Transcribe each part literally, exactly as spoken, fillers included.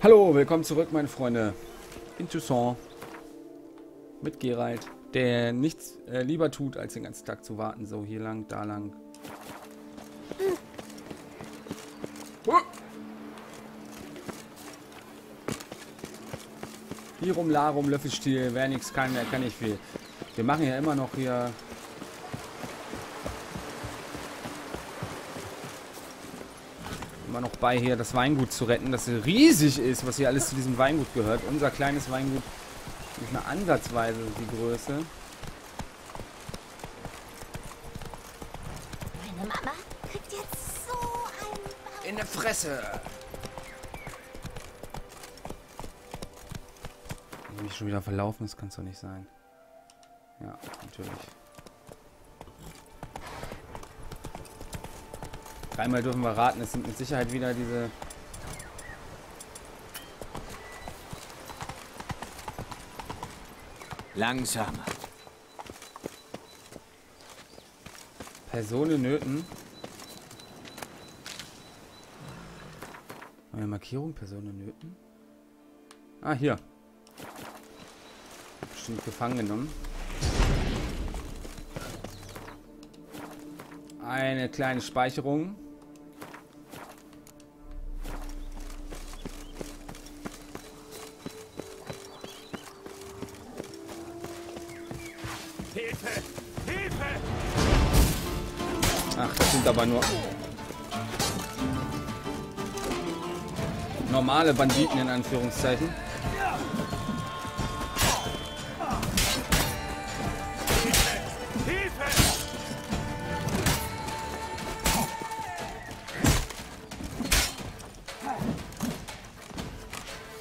Hallo, willkommen zurück, meine Freunde. In Toussaint. Mit Geralt, der nichts äh, lieber tut, als den ganzen Tag zu warten. So, hier lang, da lang. Oh. Hier rum, la rum, Löffelstiel. Wer nichts kann, der kann nicht viel. Wir machen ja immer noch hier... Immer noch bei hier, das Weingut zu retten, das hier riesig ist, was hier alles zu diesem Weingut gehört. Unser kleines Weingut, nicht mal ansatzweise die Größe. Meine Mama kriegt jetzt so einen Bauch. In der Fresse! Ich bin mich schon wieder verlaufen, das kann es doch nicht sein. Ja, natürlich. Dreimal dürfen wir raten, es sind mit Sicherheit wieder diese... Langsamer. Personen nöten. Neue Markierung, Personen nöten. Ah, hier. Bestimmt gefangen genommen. Eine kleine Speicherung. Aber nur normale Banditen in Anführungszeichen.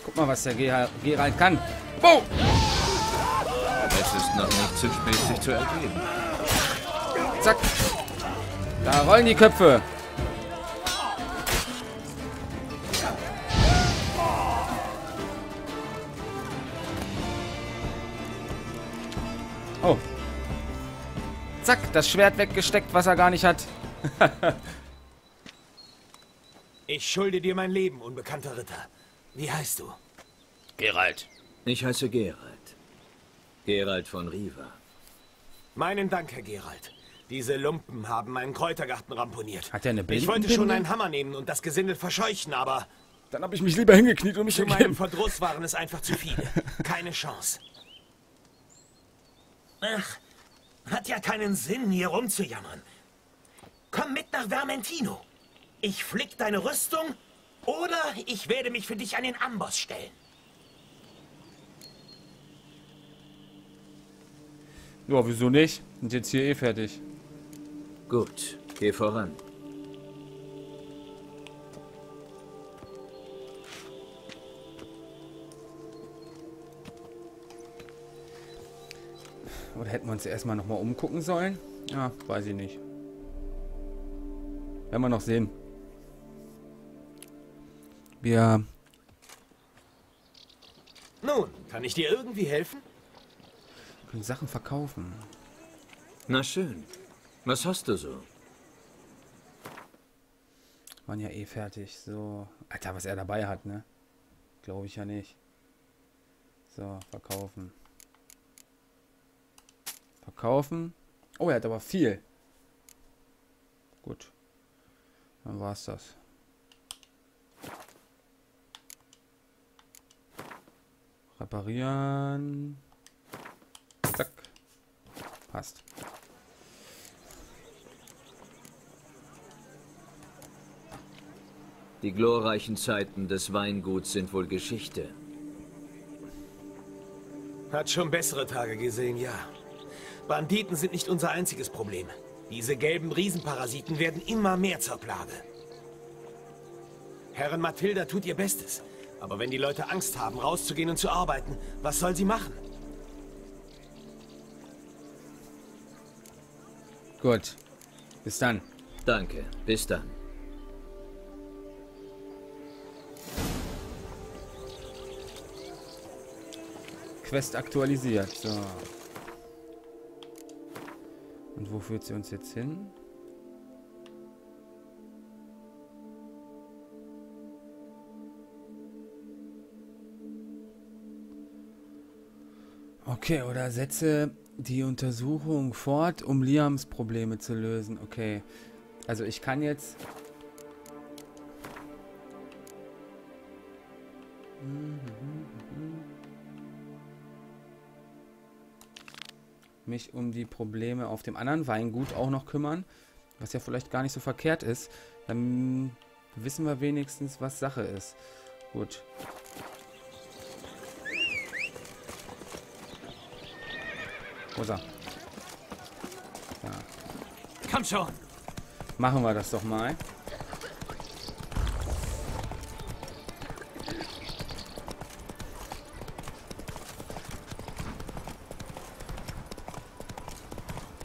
Guck mal, was der Geralt kann. Boom! Es ist noch nicht zu spät, sich zu ergeben. Zack! Da rollen die Köpfe. Oh. Zack, das Schwert weggesteckt, was er gar nicht hat. Ich schulde dir mein Leben, unbekannter Ritter. Wie heißt du? Geralt. Ich heiße Geralt. Geralt von Riva. Meinen Dank, Herr Geralt. Diese Lumpen haben meinen Kräutergarten ramponiert. Hat er eine Binde? Ich wollte schon einen Hammer nehmen und das Gesindel verscheuchen, aber... Dann habe ich mich lieber hingekniet und mich gegeben. Zu meinem Verdruss waren es einfach zu viele. Keine Chance. Ach, hat ja keinen Sinn, hier rumzujammern. Komm mit nach Vermentino. Ich flick deine Rüstung oder ich werde mich für dich an den Amboss stellen. Ja, wieso nicht? Sind jetzt hier eh fertig. Gut, geh voran. Oder hätten wir uns erstmal nochmal umgucken sollen? Ja, weiß ich nicht. Werden wir noch sehen. Wir... Nun, kann ich dir irgendwie helfen? Wir können Sachen verkaufen. Na schön. Was hast du so? Waren ja eh fertig. So. Alter, was er dabei hat, ne? Glaube ich ja nicht. So, verkaufen. Verkaufen. Oh, er hat aber viel. Gut. Dann war's das. Reparieren. Zack. Passt. Die glorreichen Zeiten des Weinguts sind wohl Geschichte. Hat schon bessere Tage gesehen, ja. Banditen sind nicht unser einziges Problem. Diese gelben Riesenparasiten werden immer mehr zur Plage. Herrin Mathilda tut ihr Bestes. Aber wenn die Leute Angst haben, rauszugehen und zu arbeiten, was soll sie machen? Gut. Bis dann. Danke. Bis dann. Quest aktualisiert. So. Und wo führt sie uns jetzt hin? Okay, oder setze die Untersuchung fort, um Liams Probleme zu lösen. Okay. Also ich kann jetzt... mich um die Probleme auf dem anderen Weingut auch noch kümmern. Was ja vielleicht gar nicht so verkehrt ist. Dann wissen wir wenigstens, was Sache ist. Gut. Wo ist er? Ja. Komm schon! Machen wir das doch mal.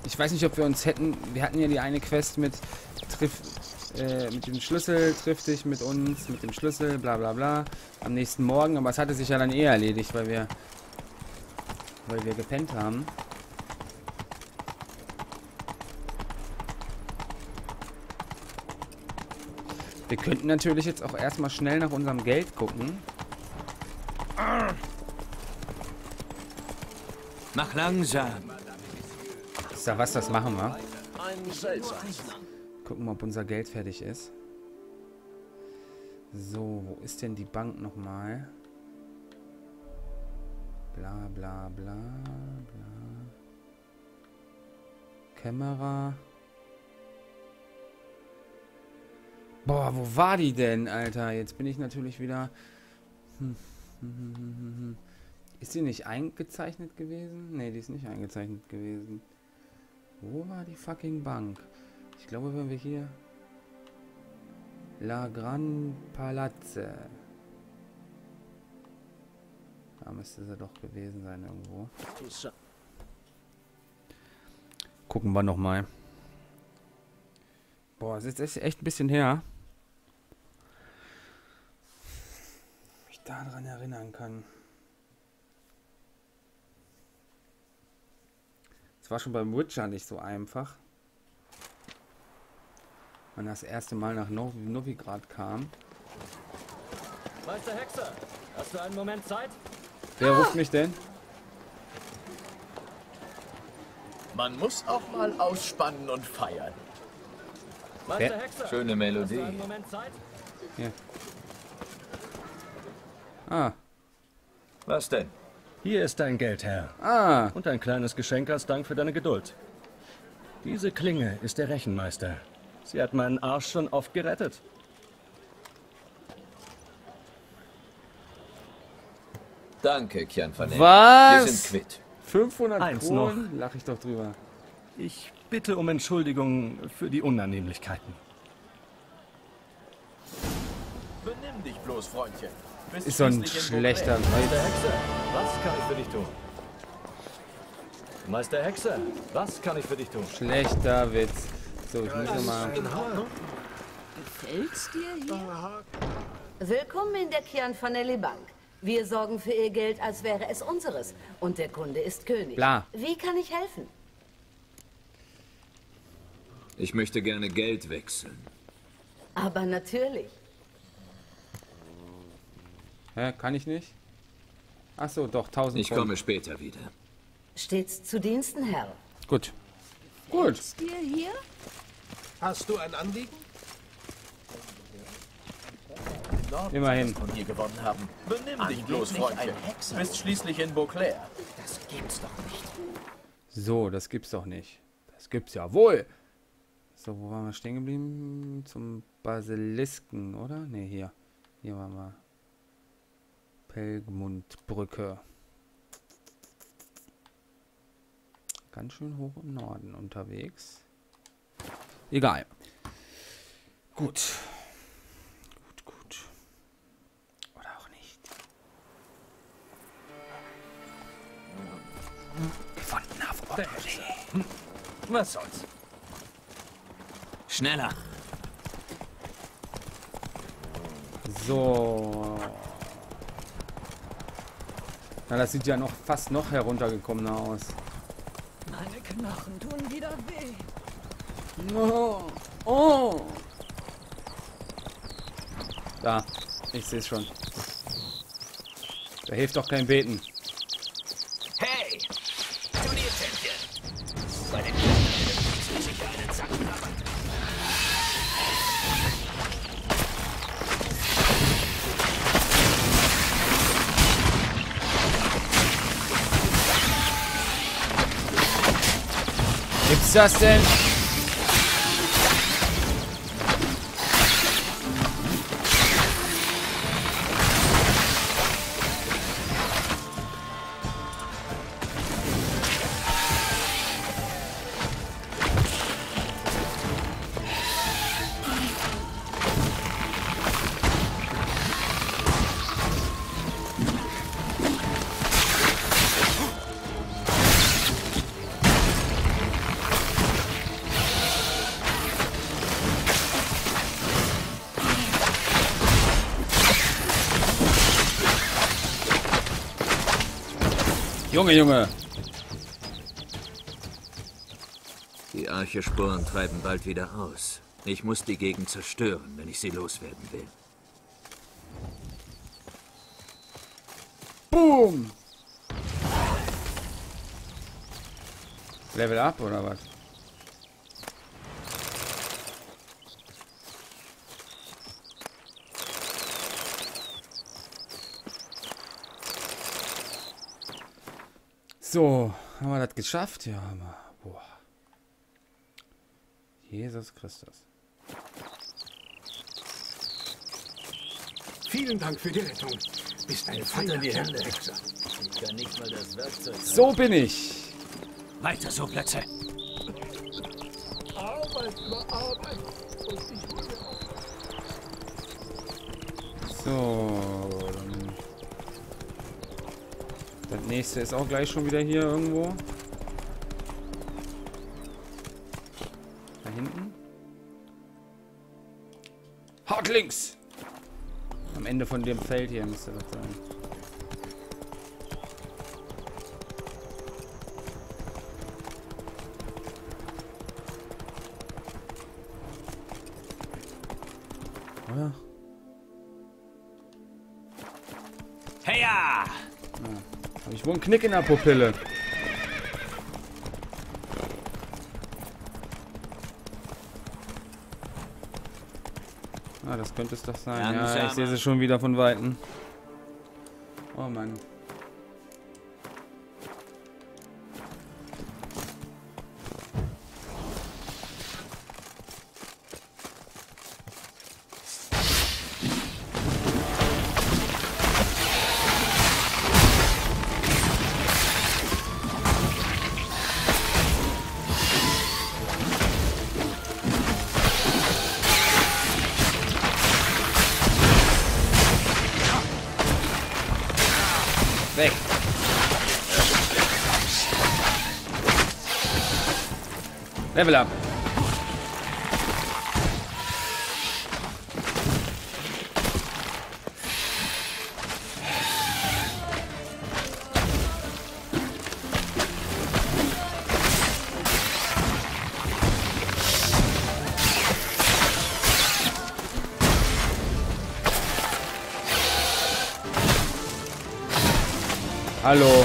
Ich weiß nicht, ob wir uns hätten... Wir hatten ja die eine Quest mit... Triff, äh, mit dem Schlüssel, triff dich mit uns, mit dem Schlüssel, bla bla bla. Am nächsten Morgen, aber es hatte sich ja dann eh erledigt, weil wir... Weil wir gepennt haben. Wir könnten natürlich jetzt auch erstmal schnell nach unserem Geld gucken. Mach langsam. Ist da was, das machen wir. Gucken wir, ob unser Geld fertig ist. So, wo ist denn die Bank nochmal? Bla bla bla bla. Kamera. Boah, wo war die denn, Alter? Jetzt bin ich natürlich wieder... Hm. Ist die nicht eingezeichnet gewesen? Ne, die ist nicht eingezeichnet gewesen. Wo war die fucking Bank? Ich glaube, wenn wir hier... La Grande Palazze. Da müsste sie doch gewesen sein irgendwo. Gucken wir nochmal. Boah, das ist echt ein bisschen her. Daran erinnern kann. Es war schon beim Witcher nicht so einfach. Wenn das erste Mal nach Novigrad kam. Meister Hexer, hast du einen Moment Zeit? Wer ah. ruft mich denn? Man muss auch mal ausspannen und feiern. Meister Hexer, schöne Melodie. Hast du einen Moment Zeit? Ja. Ah. Was denn? Hier ist dein Geld, Herr. Ah. Und ein kleines Geschenk als Dank für deine Geduld. Diese Klinge ist der Rechenmeister. Sie hat meinen Arsch schon oft gerettet. Danke, Kianfale. Was? Wir sind quitt. fünfhundert Kronen? Lach ich doch drüber. Ich bitte um Entschuldigung für die Unannehmlichkeiten. Benimm dich bloß, Freundchen. Ist so ein schlechter Meister Hexer, was kann ich für dich tun? Meister Hexer, was kann ich für dich tun? Schlechter Witz. So, ich muss mal. Gefällt's dir hier? Willkommen in der Cianfanelli Bank. Wir sorgen für ihr Geld, als wäre es unseres. Und der Kunde ist König. Bla. Wie kann ich helfen? Ich möchte gerne Geld wechseln. Aber natürlich. Hä, kann ich nicht? Ach so, doch, tausend. Ich komme später wieder. Stets zu Diensten, Herr. Gut. Gut. Ist dir hier? Hast du ein Anliegen? Immerhin. Von hier gewonnen haben. Benimm dich bloß, Freundchen. Du bist schließlich in Beauclair. Das gibt's doch nicht. So, das gibt's doch nicht. Das gibt's ja wohl. So, wo waren wir stehen geblieben? Zum Basilisken, oder? Ne, hier. Hier waren wir. Helgmundbrücke. Ganz schön hoch im Norden unterwegs. Egal. Gut. Gut, gut. Oder auch nicht. Gefunden auf Ordnung. Hm. Was soll's? Schneller. So. Na, das sieht ja noch fast noch heruntergekommener aus. Meine Knochen tun wieder weh. Oh. Oh. Da, ich sehe es schon. Da hilft doch kein Beten. Hey, Gibt's das denn? Junge, Junge! Die Archesporen treiben bald wieder aus. Ich muss die Gegend zerstören, wenn ich sie loswerden will. Boom! Level up oder was? So, haben wir das geschafft? Ja, haben wir. Boah. Jesus Christus. Vielen Dank für die Rettung. Bist eine Feinde in die Hände, Hexer. Ich kann nicht mal das Werkzeug. So bin ich. Weiter so, Plätze. Arbeit über Arbeit. Und ich hole mir auch was. So. Das nächste ist auch gleich schon wieder hier irgendwo. Da hinten. Hart links! Am Ende von dem Feld hier müsste das sein. Oh ja. Heya! Ich wohne einen Knick in der Pupille. Ah, das könnte es doch sein. Ja, ich sehe sie schon wieder von Weitem. Oh Mann. Level up. Hallo.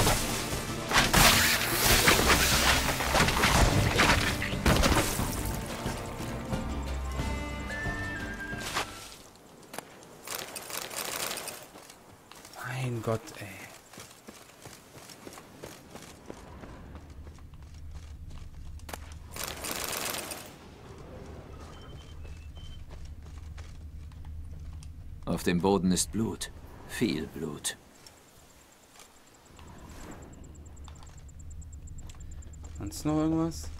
Gott, ey. Auf dem Boden ist Blut. Viel Blut. Sonst noch irgendwas?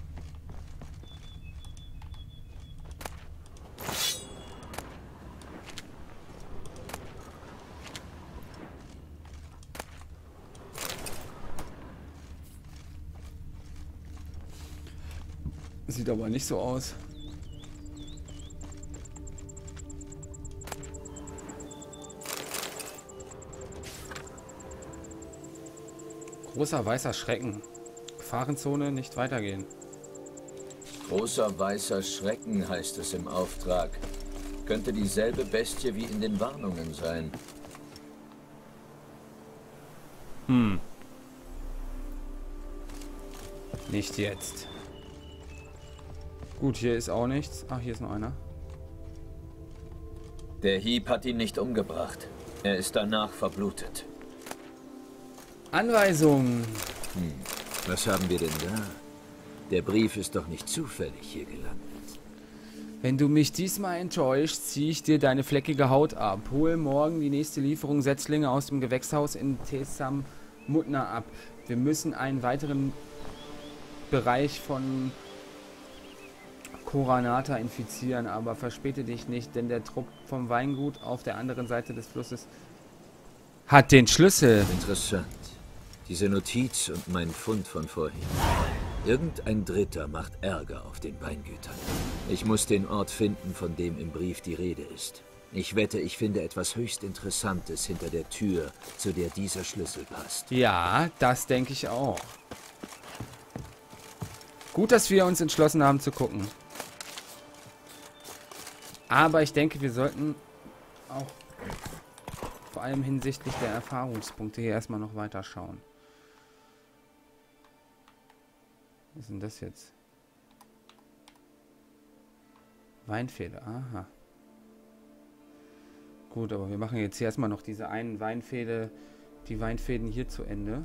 Sieht aber nicht so aus. Großer weißer Schrecken. Gefahrenzone nicht weitergehen. Großer weißer Schrecken heißt es im Auftrag. Könnte dieselbe Bestie wie in den Warnungen sein. Hm. Nicht jetzt. Gut, hier ist auch nichts. Ach, hier ist noch einer. Der Hieb hat ihn nicht umgebracht. Er ist danach verblutet. Anweisung. Hm. Was haben wir denn da? Der Brief ist doch nicht zufällig hier gelandet. Wenn du mich diesmal enttäuschst, ziehe ich dir deine fleckige Haut ab. Hol morgen die nächste Lieferung Setzlinge aus dem Gewächshaus in Tesamutna ab. Wir müssen einen weiteren Bereich von Coronata infizieren, aber verspäte dich nicht, denn der Trupp vom Weingut auf der anderen Seite des Flusses hat den Schlüssel. Interessant. Diese Notiz und mein Fund von vorhin. Irgendein Dritter macht Ärger auf den Weingütern. Ich muss den Ort finden, von dem im Brief die Rede ist. Ich wette, ich finde etwas höchst Interessantes hinter der Tür, zu der dieser Schlüssel passt. Ja, das denke ich auch. Gut, dass wir uns entschlossen haben zu gucken. Aber ich denke, wir sollten auch vor allem hinsichtlich der Erfahrungspunkte hier erstmal noch weiter schauen. Was ist denn das jetzt? Weinfehler, aha. Gut, aber wir machen jetzt hier erstmal noch diese einen Weinfehler, die Weinfäden hier zu Ende.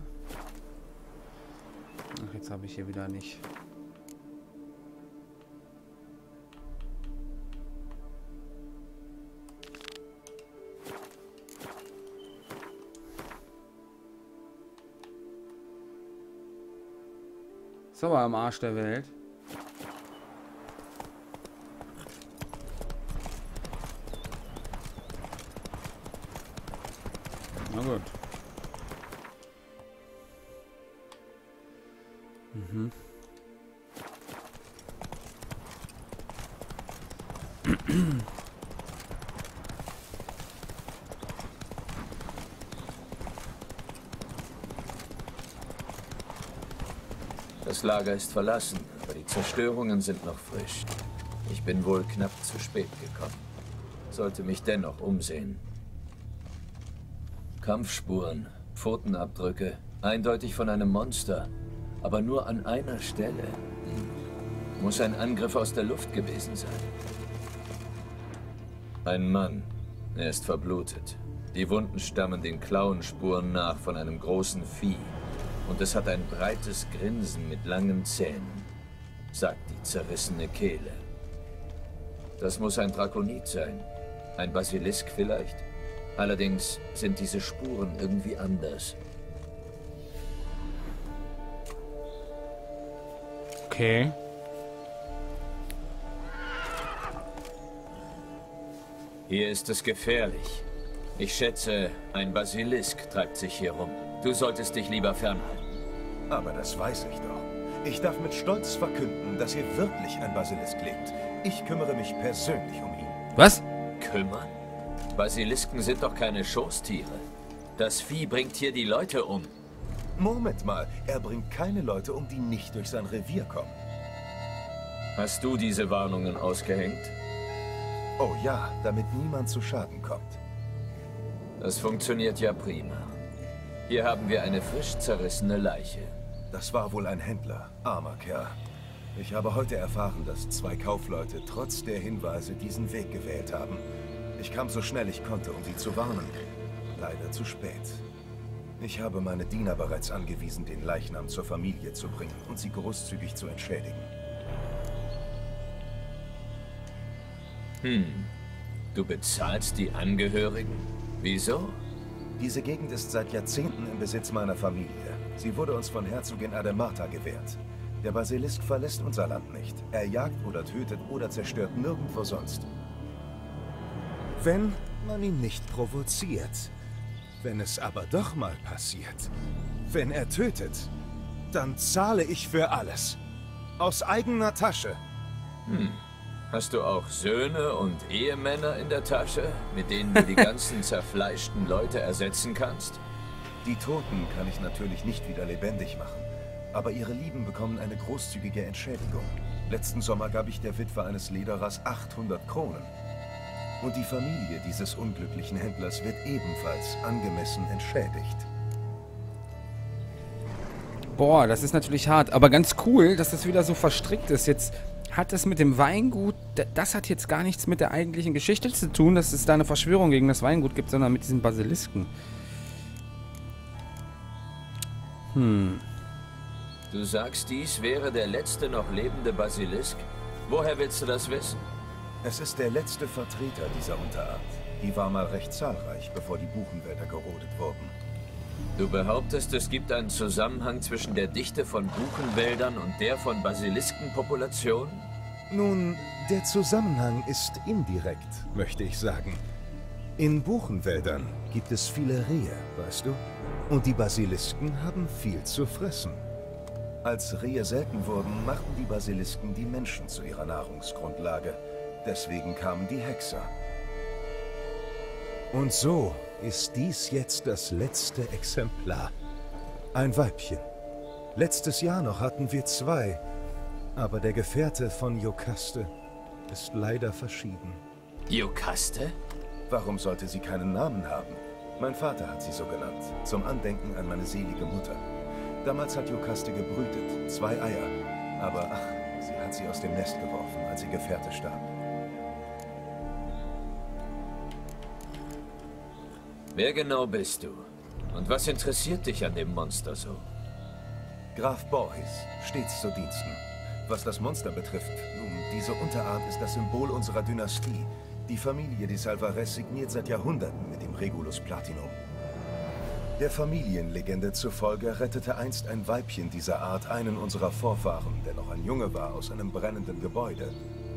Ach, jetzt habe ich hier wieder nicht... Aber am Arsch der Welt. Na gut. Mhm. Das Lager ist verlassen, aber die Zerstörungen sind noch frisch. Ich bin wohl knapp zu spät gekommen. Sollte mich dennoch umsehen. Kampfspuren, Pfotenabdrücke, eindeutig von einem Monster. Aber nur an einer Stelle. Hm. Muss ein Angriff aus der Luft gewesen sein. Ein Mann. Er ist verblutet. Die Wunden stammen den Klauenspuren nach von einem großen Vieh. Und es hat ein breites Grinsen mit langen Zähnen, sagt die zerrissene Kehle. Das muss ein Drakonit sein, ein Basilisk vielleicht. Allerdings sind diese Spuren irgendwie anders. Okay. Hier ist es gefährlich. Ich schätze, ein Basilisk treibt sich hier rum. Du solltest dich lieber fernhalten. Aber das weiß ich doch. Ich darf mit Stolz verkünden, dass hier wirklich ein Basilisk lebt. Ich kümmere mich persönlich um ihn. Was? Kümmern? Basilisken sind doch keine Schoßtiere. Das Vieh bringt hier die Leute um. Moment mal, er bringt keine Leute um, die nicht durch sein Revier kommen. Hast du diese Warnungen ausgehängt? Oh ja, damit niemand zu Schaden kommt. Das funktioniert ja prima. Hier haben wir eine frisch zerrissene Leiche. Das war wohl ein Händler, armer Kerl. Ich habe heute erfahren, dass zwei Kaufleute trotz der Hinweise diesen Weg gewählt haben. Ich kam so schnell ich konnte, um sie zu warnen. Leider zu spät. Ich habe meine Diener bereits angewiesen, den Leichnam zur Familie zu bringen und sie großzügig zu entschädigen. Hm. Du bezahlst die Angehörigen? Wieso? Diese Gegend ist seit Jahrzehnten im Besitz meiner Familie. Sie wurde uns von Herzogin Ademarta gewährt. Der Basilisk verlässt unser Land nicht. Er jagt oder tötet oder zerstört nirgendwo sonst. Wenn man ihn nicht provoziert. Wenn es aber doch mal passiert. Wenn er tötet, dann zahle ich für alles. Aus eigener Tasche. Hm. Hast du auch Söhne und Ehemänner in der Tasche, mit denen du die ganzen zerfleischten Leute ersetzen kannst? Die Toten kann ich natürlich nicht wieder lebendig machen, aber ihre Lieben bekommen eine großzügige Entschädigung. Letzten Sommer gab ich der Witwe eines Lederers achthundert Kronen. Und die Familie dieses unglücklichen Händlers wird ebenfalls angemessen entschädigt. Boah, das ist natürlich hart, aber ganz cool, dass das wieder so verstrickt ist jetzt. Hat das mit dem Weingut, das hat jetzt gar nichts mit der eigentlichen Geschichte zu tun, dass es da eine Verschwörung gegen das Weingut gibt, sondern mit diesen Basilisken. Hm. Du sagst, dies wäre der letzte noch lebende Basilisk? Woher willst du das wissen? Es ist der letzte Vertreter dieser Unterart. Die war mal recht zahlreich, bevor die Buchenwälder gerodet wurden. Du behauptest, es gibt einen Zusammenhang zwischen der Dichte von Buchenwäldern und der von Basiliskenpopulationen? Nun, der Zusammenhang ist indirekt, möchte ich sagen. In Buchenwäldern gibt es viele Rehe, weißt du? Und die Basilisken haben viel zu fressen. Als Rehe selten wurden, machten die Basilisken die Menschen zu ihrer Nahrungsgrundlage. Deswegen kamen die Hexer. Und so ist dies jetzt das letzte Exemplar. Ein Weibchen. Letztes Jahr noch hatten wir zwei, aber der Gefährte von Jocaste ist leider verschieden. Jocaste? Warum sollte sie keinen Namen haben? Mein Vater hat sie so genannt, zum Andenken an meine selige Mutter. Damals hat Jocaste gebrütet, zwei Eier. Aber ach, sie hat sie aus dem Nest geworfen, als ihr Gefährte starb. Wer genau bist du? Und was interessiert dich an dem Monster so? Graf Boris, stets zu Diensten. Was das Monster betrifft, nun, diese Unterart ist das Symbol unserer Dynastie. Die Familie de Salvares signiert seit Jahrhunderten mit dem Regulus Platinum. Der Familienlegende zufolge rettete einst ein Weibchen dieser Art einen unserer Vorfahren, der noch ein Junge war, aus einem brennenden Gebäude.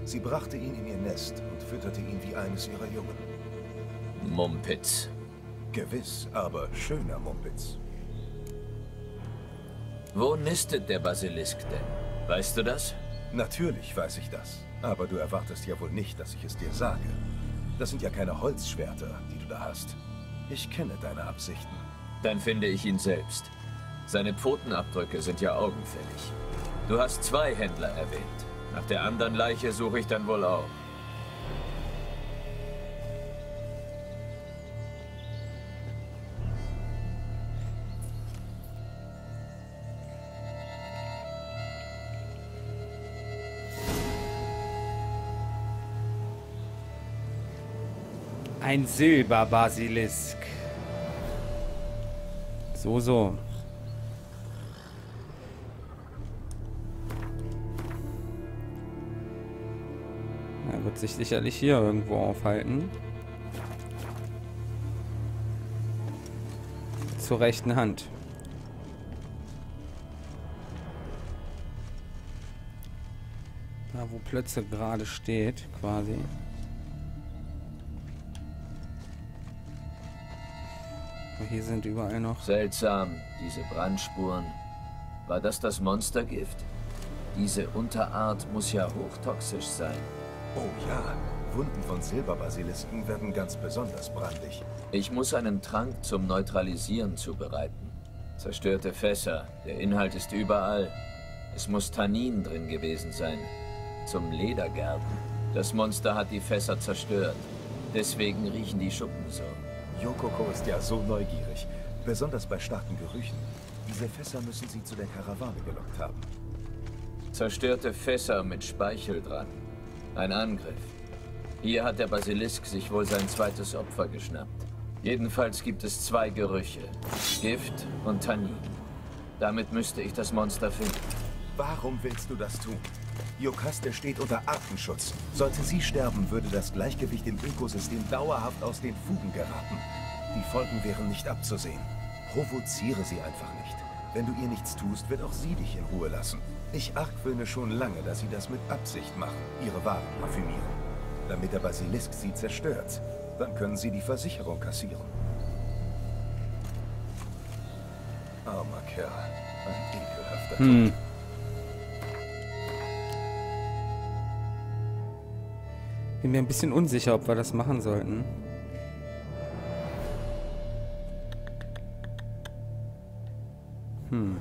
Sie brachte ihn in ihr Nest und fütterte ihn wie eines ihrer Jungen. Mumpitz. Gewiss, aber schöner Mumpitz. Wo nistet der Basilisk denn? Weißt du das? Natürlich weiß ich das. Aber du erwartest ja wohl nicht, dass ich es dir sage. Das sind ja keine Holzschwerter, die du da hast. Ich kenne deine Absichten. Dann finde ich ihn selbst. Seine Pfotenabdrücke sind ja augenfällig. Du hast zwei Händler erwähnt. Nach der anderen Leiche suche ich dann wohl auch. Ein Silberbasilisk. So, so. Er wird sich sicherlich hier irgendwo aufhalten. Zur rechten Hand. Da, wo Plötze gerade steht, quasi. Hier sind überall noch... Seltsam, diese Brandspuren. War das das Monstergift? Diese Unterart muss ja hochtoxisch sein. Oh ja, Wunden von Silberbasilisken werden ganz besonders brandig. Ich muss einen Trank zum Neutralisieren zubereiten. Zerstörte Fässer, der Inhalt ist überall. Es muss Tannin drin gewesen sein. Zum Ledergerben. Das Monster hat die Fässer zerstört. Deswegen riechen die Schuppen so. Yokoko ist ja so neugierig, besonders bei starken Gerüchen. Diese Fässer müssen sie zu der Karawane gelockt haben. Zerstörte Fässer mit Speichel dran. Ein Angriff. Hier hat der Basilisk sich wohl sein zweites Opfer geschnappt. Jedenfalls gibt es zwei Gerüche. Gift und Tannin. Damit müsste ich das Monster finden. Warum willst du das tun? Jocaste steht unter Artenschutz. Sollte sie sterben, würde das Gleichgewicht im Ökosystem dauerhaft aus den Fugen geraten. Die Folgen wären nicht abzusehen. Provoziere sie einfach nicht. Wenn du ihr nichts tust, wird auch sie dich in Ruhe lassen. Ich argwöhne schon lange, dass sie das mit Absicht machen, ihre Waren parfümieren. Damit der Basilisk sie zerstört, dann können sie die Versicherung kassieren. Armer Kerl, ein ekelhafter hm. Tod. Bin mir ein bisschen unsicher, ob wir das machen sollten. Hm.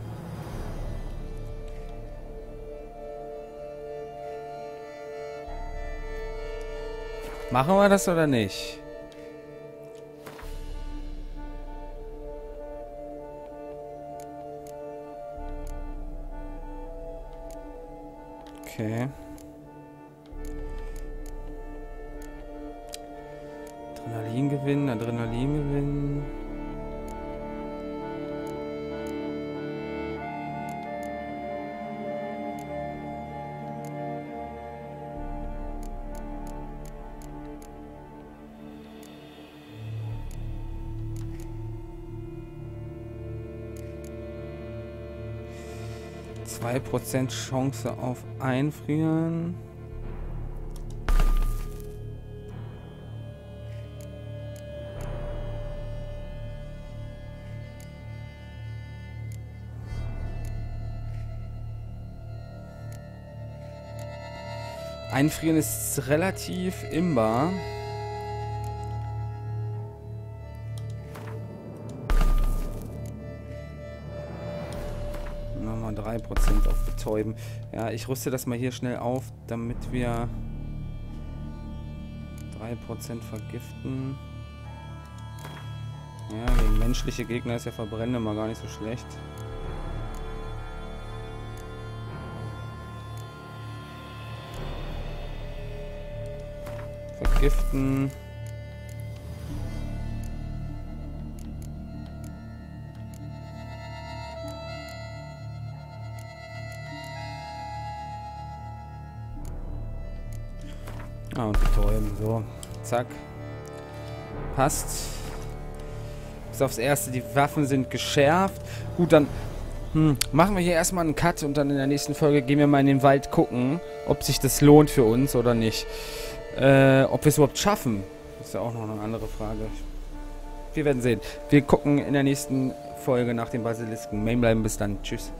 Machen wir das oder nicht? Okay. Adrenalin gewinnen, Adrenalin gewinnen. zwei Prozent Chance auf Einfrieren. Einfrieren ist relativ imbar. Nochmal drei Prozent auf Betäuben. Ja, ich rüste das mal hier schnell auf, damit wir drei Prozent vergiften. Ja, gegen menschliche Gegner ist ja Verbrennen mal gar nicht so schlecht. Vergiften. Ah, und betäuben. So, zack. Passt. Bis aufs Erste. Die Waffen sind geschärft. Gut, dann hm, machen wir hier erstmal einen Cut und dann in der nächsten Folge gehen wir mal in den Wald gucken, ob sich das lohnt für uns oder nicht. Äh, ob wir es überhaupt schaffen, ist ja auch noch eine andere Frage. Wir werden sehen. Wir gucken in der nächsten Folge nach den Basilisken. Main bleiben, bis dann. Tschüss.